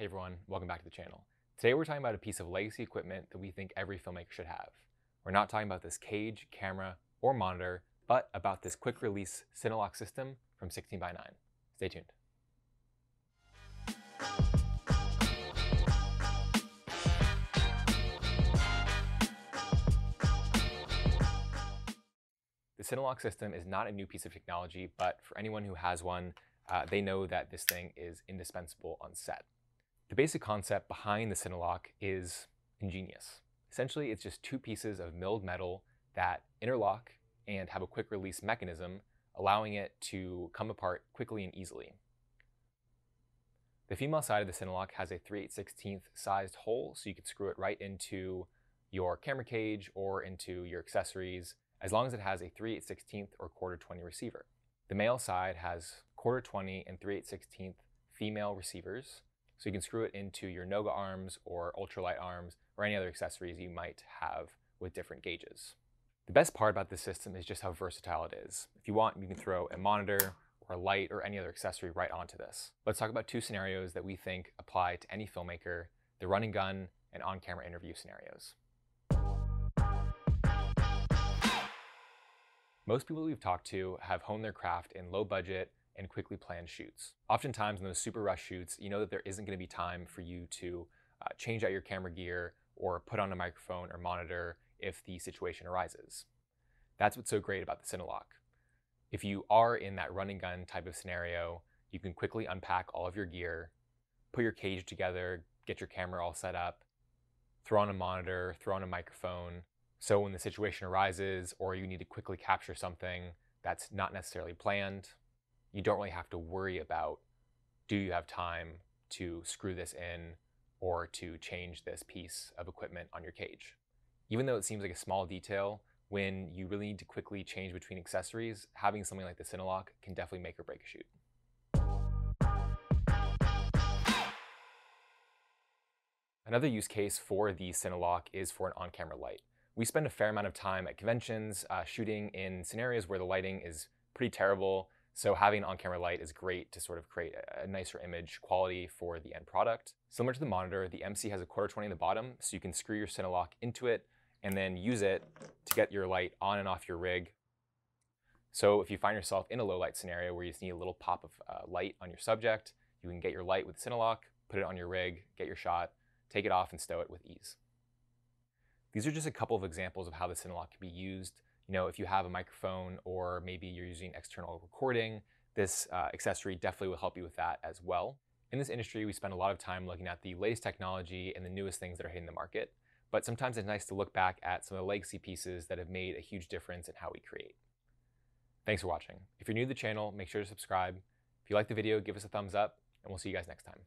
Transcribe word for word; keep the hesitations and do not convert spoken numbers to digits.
Hey everyone, welcome back to the channel. Today we're talking about a piece of legacy equipment that we think every filmmaker should have. We're not talking about this cage, camera, or monitor, but about this quick release CineLock system from sixteen by nine. Stay tuned. The CineLock system is not a new piece of technology, but for anyone who has one, uh, they know that this thing is indispensable on set. The basic concept behind the CineLock is ingenious. Essentially, it's just two pieces of milled metal that interlock and have a quick release mechanism, allowing it to come apart quickly and easily. The female side of the CineLock has a three eight sixteenth sized hole, so you could screw it right into your camera cage or into your accessories, as long as it has a three eight sixteenth or quarter twenty receiver. The male side has quarter twenty and three eight sixteenth female receivers, so you can screw it into your Noga arms or ultralight arms or any other accessories you might have with different gauges. The best part about this system is just how versatile it is. If you want, you can throw a monitor or a light or any other accessory right onto this. Let's talk about two scenarios that we think apply to any filmmaker: the run and gun and on-camera interview scenarios. Most people we've talked to have honed their craft in low budget and quickly planned shoots. Oftentimes in those super rush shoots, you know that there isn't going to be time for you to uh, change out your camera gear or put on a microphone or monitor if the situation arises. That's what's so great about the CineLock. If you are in that run and gun type of scenario, you can quickly unpack all of your gear, put your cage together, get your camera all set up, throw on a monitor, throw on a microphone. So when the situation arises or you need to quickly capture something that's not necessarily planned, you don't really have to worry about, do you have time to screw this in or to change this piece of equipment on your cage? Even though it seems like a small detail, when you really need to quickly change between accessories, having something like the CineLock can definitely make or break a shoot. Another use case for the CineLock is for an on-camera light. We spend a fair amount of time at conventions uh, shooting in scenarios where the lighting is pretty terrible. So having an on-camera light is great to sort of create a nicer image quality for the end product. Similar to the monitor, the M C has a quarter twenty in the bottom, so you can screw your CineLock into it and then use it to get your light on and off your rig. So if you find yourself in a low light scenario where you just need a little pop of uh, light on your subject, you can get your light with the CineLock, put it on your rig, get your shot, take it off and stow it with ease. These are just a couple of examples of how the CineLock can be used. You know, if you have a microphone or maybe you're using external recording, this uh, accessory definitely will help you with that as well. In this industry, we spend a lot of time looking at the latest technology and the newest things that are hitting the market, but sometimes it's nice to look back at some of the legacy pieces that have made a huge difference in how we create. Thanks for watching. If you're new to the channel, make sure to subscribe. If you like the video, give us a thumbs up, and we'll see you guys next time.